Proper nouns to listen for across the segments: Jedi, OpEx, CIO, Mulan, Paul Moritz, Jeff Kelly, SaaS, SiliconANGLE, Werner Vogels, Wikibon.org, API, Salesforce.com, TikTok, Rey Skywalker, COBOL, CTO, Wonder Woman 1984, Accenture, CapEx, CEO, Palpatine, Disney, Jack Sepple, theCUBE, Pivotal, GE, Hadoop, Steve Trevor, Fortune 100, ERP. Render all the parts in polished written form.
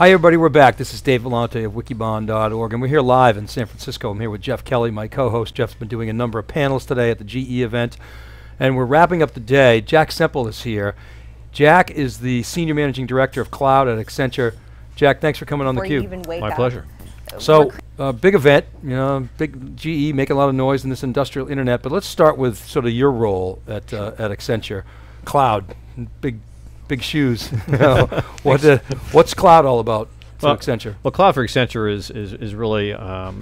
Hi everybody, we're back. This is Dave Vellante of Wikibon.org, and we're here live in San Francisco. I'm here with Jeff Kelly, my co-host. Jeff's been doing a number of panels today at the GE event, and we're wrapping up the day. Jack Sepple is here. Jack is the Senior Managing Director of Cloud at Accenture. Jack, thanks for coming on theCUBE. My pleasure. So, big event, you know, big GE making a lot of noise in this industrial internet, but let's start with sort of your role at Accenture. Cloud, big shoes. What's cloud all about for Accenture? Well, cloud for Accenture is really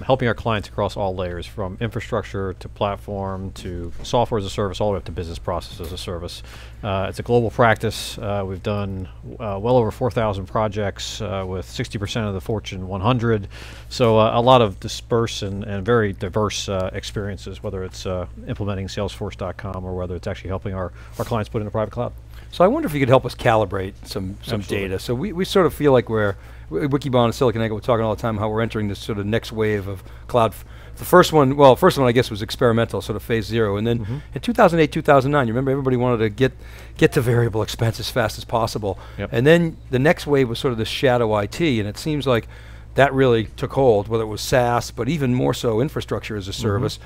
helping our clients across all layers, from infrastructure to platform to software as a service, all the way up to business process as a service. It's a global practice. We've done well over 4,000 projects with 60% of the Fortune 100. So a lot of dispersed and very diverse experiences, whether it's implementing Salesforce.com or whether it's actually helping our clients put in a private cloud. So I wonder if you could help us calibrate some data. So we sort of feel like we're, Wikibon and SiliconANGLE, we're talking all the time how we're entering this sort of next wave of cloud. The first one I guess was experimental, sort of phase 0. And then in 2008, 2009, you remember everybody wanted to get to variable expense as fast as possible. Yep. And then the next wave was sort of this shadow IT, and it seems like that really took hold, whether it was SaaS, but even more so infrastructure as a service.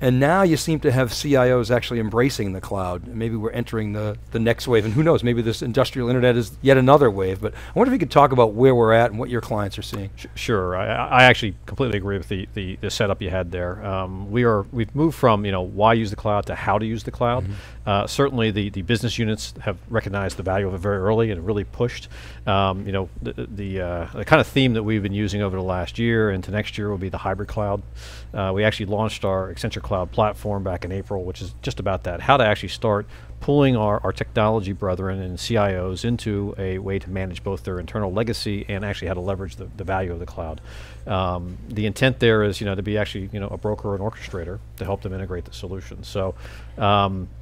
And now you seem to have CIOs actually embracing the cloud. Maybe we're entering the next wave, and who knows, maybe this industrial internet is yet another wave, but I wonder if you could talk about where we're at and what your clients are seeing. Sure, I actually completely agree with the setup you had there. We've moved from, you know, why use the cloud to how to use the cloud. Certainly the business units have recognized the value of it very early and really pushed. You know, the kind of theme that we've been using over the last year into next year will be the hybrid cloud. We actually launched our Accenture Cloud platform back in April, which is just about that, how to actually start pulling our technology brethren and CIOs into a way to manage both their internal legacy and actually how to leverage the value of the cloud. The intent there is, you know, to be actually, you know, a broker or an orchestrator to help them integrate the solution. So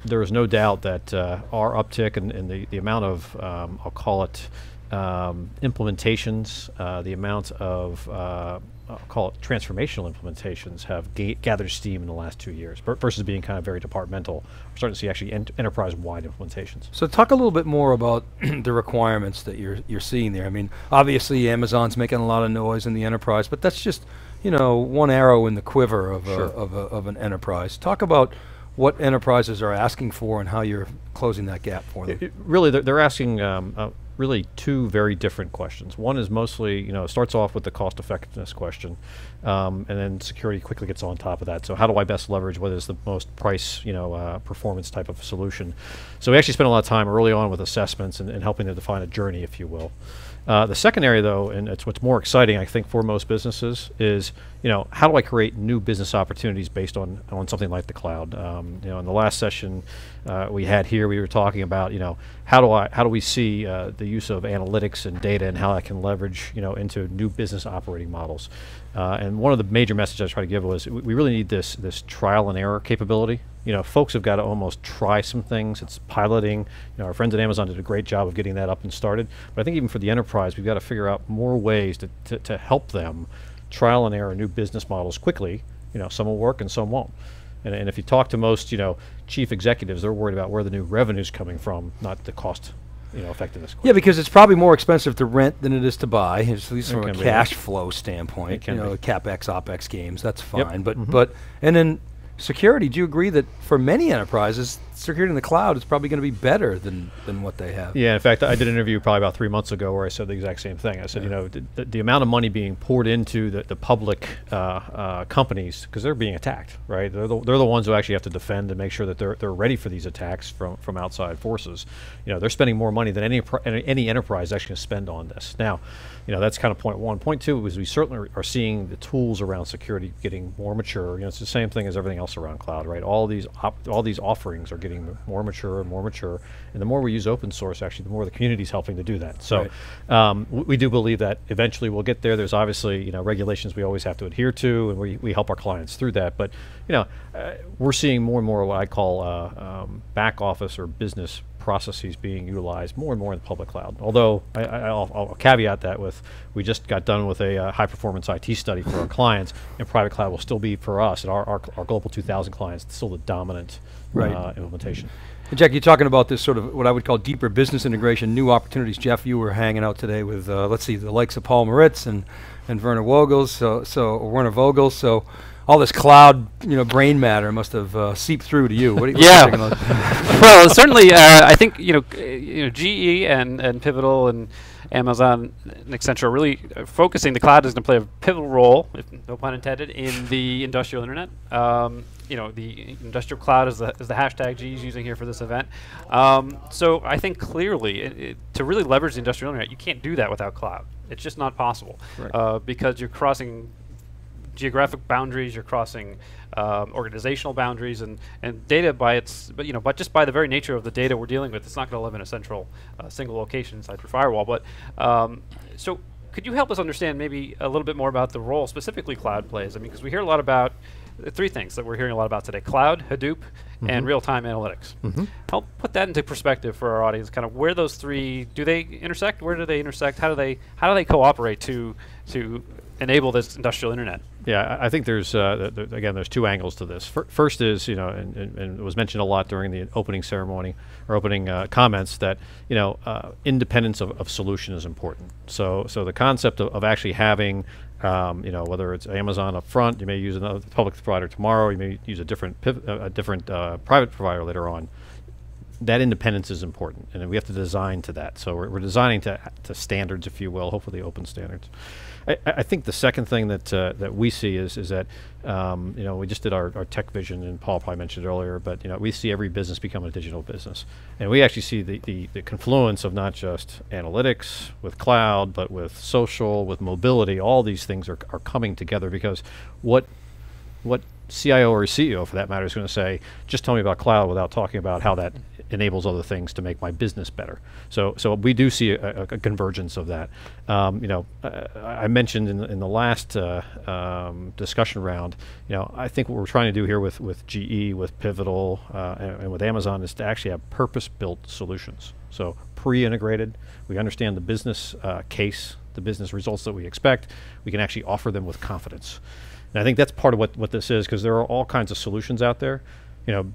there is no doubt that our uptick and the amount of, I'll call it, implementations, the amount of, I'll call it, transformational implementations have gathered steam in the last 2 years versus being kind of very departmental. We're starting to see actually enterprise-wide implementations. So talk a little bit more about the requirements that you're seeing there. I mean, obviously Amazon's making a lot of noise in the enterprise, but that's just, you know, one arrow in the quiver of, of an enterprise. Talk about what enterprises are asking for and how you're closing that gap for them. Really, they're asking really two very different questions. One is mostly, you know, starts off with the cost effectiveness question, and then security quickly gets on top of that. So how do I best leverage what is the most price, you know, performance type of solution? So we actually spent a lot of time early on with assessments and helping them define a journey, if you will. The second area though, and it's what's more exciting I think for most businesses, is, you know, how do I create new business opportunities based on something like the cloud? You know, in the last session we had here, we were talking about, you know, how do we see the use of analytics and data and how I can leverage, you know, into new business operating models. And one of the major messages I try to give was we really need this trial and error capability. You know, folks have got to almost try some things. It's piloting. You know, our friends at Amazon did a great job of getting that up and started. But I think even for the enterprise, we've got to figure out more ways to help them trial and error new business models quickly. You know, some will work and some won't. And if you talk to most, you know, chief executives, they're worried about where the new revenue's coming from, not the cost, you know, effectiveness. Yeah, because it's probably more expensive to rent than it is to buy, at least from a cash flow standpoint. You know, CapEx, OpEx games, that's fine. Yep. But and then security, do you agree that for many enterprises, security in the cloud is probably going to be better than what they have? Yeah, in fact, I did an interview probably about 3 months ago where I said the exact same thing. I said, you know, the amount of money being poured into the public companies, because they're being attacked, right? They're the ones who actually have to defend and make sure that they're ready for these attacks from outside forces. You know, they're spending more money than any enterprise is actually going to spend on this. Now, you know, that's kind of point one. Point two is we certainly are seeing the tools around security getting more mature. You know, it's the same thing as everything else around cloud, right? All these offerings are getting more mature and more mature, and the more we use open source, actually, the more the community's helping to do that. So we do believe that eventually we'll get there. There's obviously, you know, regulations we always have to adhere to, and we help our clients through that. But, you know, we're seeing more and more what I call back office or business processes being utilized more and more in the public cloud. Although I'll caveat that with, we just got done with a high performance IT study for our clients, and private cloud will still be for us and our global 2,000 clients still the dominant implementation. Jack, you're talking about this sort of what I would call deeper business integration, new opportunities. Jeff, you were hanging out today with, let's see, the likes of Paul Moritz and Werner Vogels, so all this cloud, brain matter must have seeped through to you. What are you thinking about? Well, certainly, I think GE and Pivotal and Amazon and Accenture are really focusing. The cloud is going to play a pivotal role, if no pun intended, in the industrial internet. The industrial cloud is the hashtag GE's using here for this event. So I think clearly, to really leverage the industrial internet, you can't do that without cloud. It's just not possible, right. Because you're crossing geographic boundaries, you're crossing organizational boundaries, and data by its, but just by the very nature of the data we're dealing with, it's not going to live in a central single location inside your firewall. But so could you help us understand maybe a little bit more about the role specifically cloud plays? I mean, because we hear a lot about three things that we're hearing a lot about today: cloud, Hadoop, and real-time analytics. Help put that into perspective for our audience. Kind of where those three do they intersect? Where do they intersect? How do they cooperate to enable this industrial internet? Yeah, I think there's again, there's two angles to this. First is and it was mentioned a lot during the opening ceremony or opening comments that independence of solution is important. So the concept of actually having whether it's Amazon up front, you may use another public provider tomorrow, you may use a different private provider later on. That independence is important, and we have to design to that. So we're designing to standards, if you will, hopefully open standards. I think the second thing that we see is that we just did our tech vision, and Paul probably mentioned it earlier, but we see every business become a digital business, and we actually see the confluence of not just analytics with cloud, but with social, with mobility. All these things are coming together because what CIO or CEO, for that matter, is going to say, just tell me about cloud without talking about how that enables other things to make my business better. So we do see a convergence of that. I mentioned in the last discussion round, I think what we're trying to do here with GE, with Pivotal, and with Amazon is to actually have purpose-built solutions. So pre-integrated, we understand the business case, the business results that we expect, we can actually offer them with confidence. And I think that's part of what this is, because there are all kinds of solutions out there,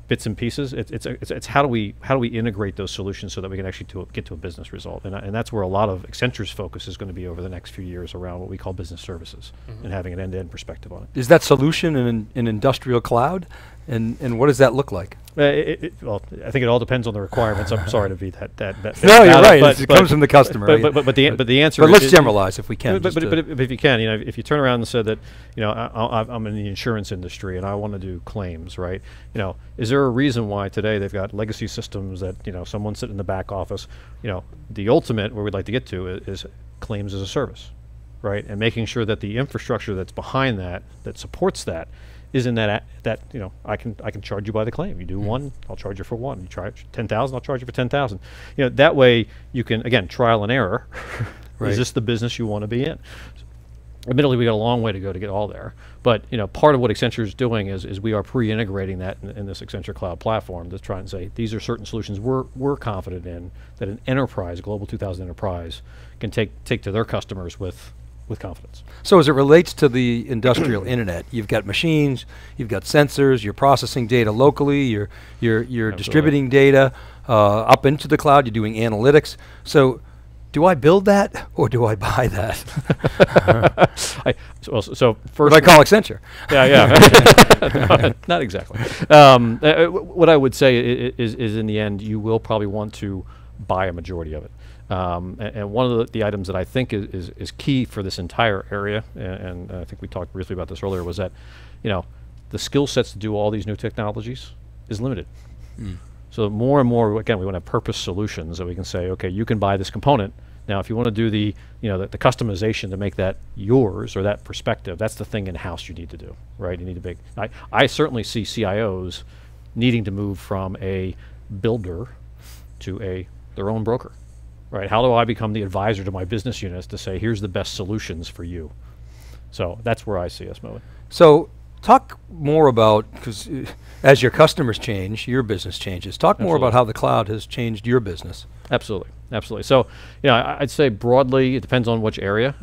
bits and pieces. It's how do we integrate those solutions so that we can actually get to a business result, and that's where a lot of Accenture's focus is going to be over the next few years around what we call business services and having an end-to-end perspective on it. Is that solution an industrial cloud, and what does that look like? Well, I think it all depends on the requirements. I'm sorry to be that no, you're right. It comes from the customer. But the answer. But let's generalize if we can. But if you can, if you turn around and said that, I'm in the insurance industry and I want to do claims, right? Is there a reason why today they've got legacy systems that someone sitting in the back office? The ultimate where we'd like to get to is claims as a service, right? And making sure that the infrastructure that's behind that supports that. Isn't that I can charge you by the claim. You do one, I'll charge you for one. You charge 10,000, I'll charge you for 10,000. That way you can, again, trial and error. Right. Is this the business you want to be in? So admittedly, we got a long way to go to get all there. But part of what Accenture is doing is we are pre-integrating that in this Accenture Cloud platform to try and say these are certain solutions we're confident in that an enterprise, Global 2000 enterprise, can take to their customers with confidence. So as it relates to the industrial internet, you've got machines, you've got sensors, you're processing data locally, you're distributing data up into the cloud, you're doing analytics. So do I build that or do I buy that? So first, I call Accenture. Yeah. Not exactly. What I would say is in the end, you will probably want to buy a majority of it. And one of the items that I think is key for this entire area, and I think we talked briefly about this earlier, was that the skill sets to do all these new technologies is limited. So more and more, again, we want to have purpose solutions that we can say, okay, you can buy this component. Now, if you want to do the customization to make that yours or that perspective, that's the thing in-house you need to do, right? You need to make. I certainly see CIOs needing to move from a builder to their own broker. Right, how do I become the advisor to my business units to say, here's the best solutions for you? So that's where I see us moving. So talk more about, because as your customers change, your business changes. Talk more about how the cloud has changed your business. Absolutely, absolutely. So, you know, I'd say broadly, it depends on which area.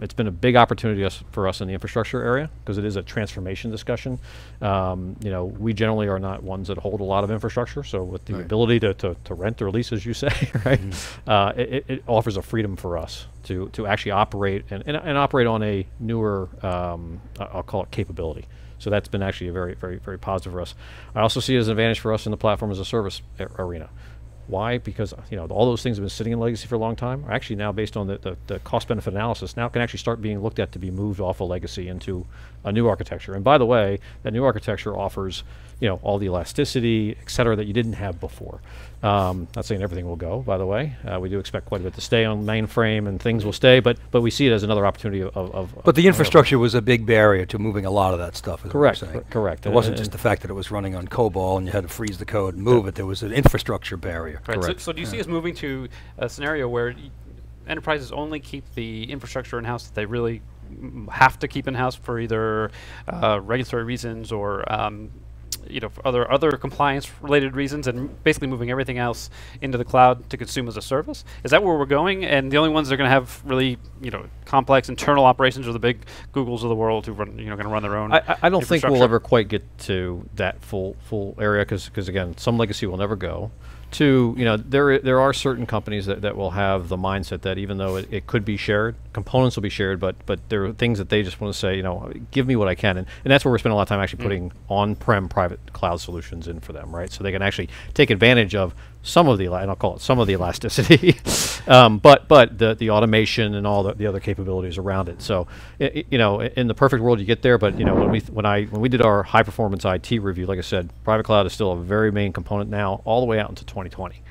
It's been a big opportunity for us in the infrastructure area, because it is a transformation discussion. You know, we generally are not ones that hold a lot of infrastructure, so with the ability to rent or lease, as you say, right? It offers a freedom for us to actually operate and operate on a newer, I'll call it capability. So that's been actually a very, very, very positive for us. I also see it as an advantage for us in the platform as a service arena. Why? Because, you know, all those things have been sitting in legacy for a long time are actually now, based on the cost benefit analysis, now can actually start being looked at to be moved off of legacy into a new architecture. And by the way, that new architecture offers, you know, all the elasticity, et cetera, that you didn't have before. Not saying everything will go, by the way. We do expect quite a bit to stay on mainframe and things will stay, but we see it as another opportunity But the infrastructure was a big barrier to moving a lot of that stuff, is correct, what you're saying. Correct. It wasn't just the fact that it was running on COBOL and you had to freeze the code and move it. There was an infrastructure barrier. Right. Correct. So do you see us moving to a scenario where enterprises only keep the infrastructure in-house that they really have to keep in-house for either regulatory reasons or you know, for other compliance-related reasons, and basically moving everything else into the cloud to consume as a service? Is that where we're going? And the only ones that are going to have really, you know, complex internal operations are the big Googles of the world who run, you know, going to run their own. I don't think we'll ever quite get to that full area, because again, some legacy will never go. Two, you know, there are certain companies that will have the mindset that even though it could be shared, components will be shared, but there are things that they just want to say, you know, give me what I can. And that's where we're spending a lot of time actually putting on-prem private cloud solutions in for them, right? So they can actually take advantage of some of the, and I'll call it some of the elasticity, but the automation and all the other capabilities around it. So, you know, in the perfect world you get there, but you know, when we did our high performance IT review, like I said, private cloud is still a very main component now, all the way out into 2020.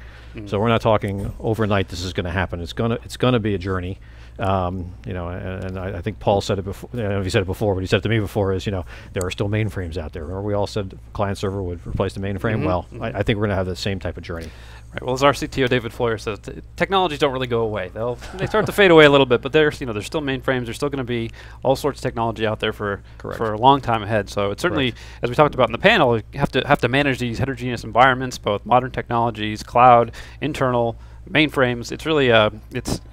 So we're not talking overnight this is going to happen. It's gonna be a journey. You know, and I think Paul said it before, I don't know if he said it before, but he said it to me before, is, you know, there are still mainframes out there. Remember we all said client server would replace the mainframe? Well, I think we're going to have the same type of journey. Right, well, as our CTO David Floyer says, technologies don't really go away. They start to fade away a little bit, but there's, you know, there's still mainframes. There's still going to be all sorts of technology out there for a long time ahead. So it's certainly, as we talked about in the panel, you have to manage these heterogeneous environments, both modern technologies, cloud, internal, mainframes. It's really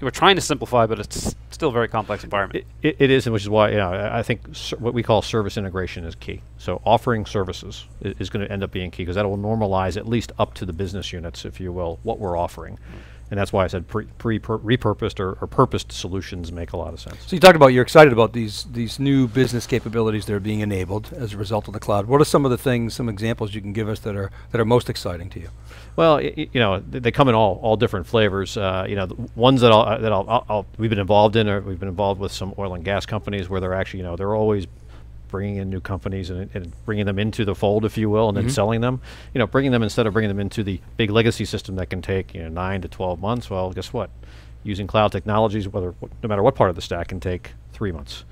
we're trying to simplify, but it's still a very complex environment. It is, and which is why, you know, I think what we call service integration is key. So offering services is going to end up being key, because that will normalize at least up to the business units, if you will, what we're offering. And that's why I said repurposed or purposed solutions make a lot of sense. So you talked about, you're excited about these new business capabilities that are being enabled as a result of the cloud. What are some of the things, some examples you can give us that are most exciting to you? Well, you know, they come in all different flavors. You know, the ones that we've been involved in, or we've been involved with some oil and gas companies where they're actually, you know, they're always bringing in new companies and bringing them into the fold, if you will, and then selling them. You know, bringing them, instead of bringing them into the big legacy system that can take, you know, 9 to 12 months, well, guess what? Using cloud technologies, no matter what part of the stack, can take 3 months.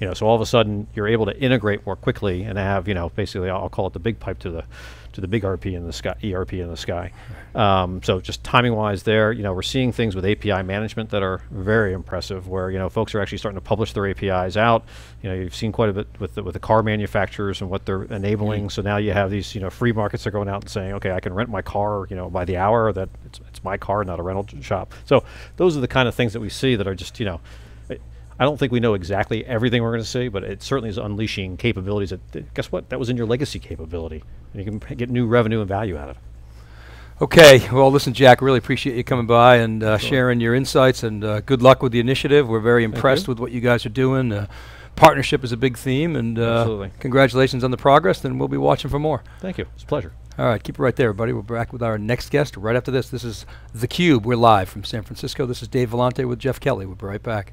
You know, so all of a sudden, you're able to integrate more quickly and have, you know, basically, I'll call it the big pipe to the big RP in the sky, ERP in the sky. So just timing-wise there, you know, we're seeing things with API management that are very impressive, where, you know, folks are actually starting to publish their APIs out. You know, you've seen quite a bit with the car manufacturers and what they're enabling. So now you have these, you know, free markets that are going out and saying, okay, I can rent my car, you know, by the hour, that it's my car, not a rental shop. So those are the kind of things that we see that are just, you know, I don't think we know exactly everything we're going to see, but it certainly is unleashing capabilities that, guess what, that was in your legacy capability. And you can get new revenue and value out of it. Okay, well listen, Jack, really appreciate you coming by and sharing your insights, and good luck with the initiative. We're very impressed with what you guys are doing. Partnership is a big theme, and congratulations on the progress, and we'll be watching for more. Thank you, it's a pleasure. All right, keep it right there, everybody. We'll be back with our next guest right after this. This is theCUBE, we're live from San Francisco. This is Dave Vellante with Jeff Kelly. We'll be right back.